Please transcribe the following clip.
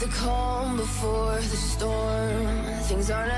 the calm before the storm. Things aren't